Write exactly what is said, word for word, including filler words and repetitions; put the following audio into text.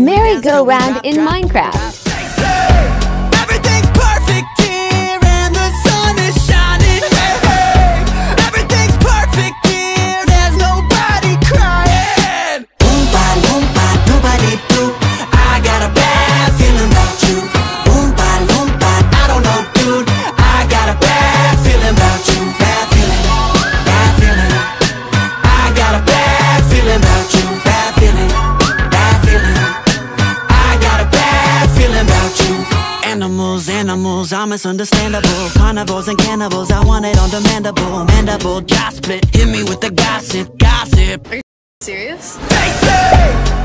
merry-go-round in Minecraft. Everything's perfect here and the sun is shining. Everything's perfect here, there's nobody crying. Oompa, loompa, doobadi doo, I got a bad feeling about you. Oompa, loompa, I don't know dude, I got a bad feeling about you. Bad feeling, bad feeling, I got a bad feeling about you. Bad feeling, bad feeling, I got a bad feeling about you. Animals, animals, are misunderstandable. Carnivores and cannibals, I want it on demandable. Mandible, jaw split, hit me with the gossip, gossip. Are you serious? They say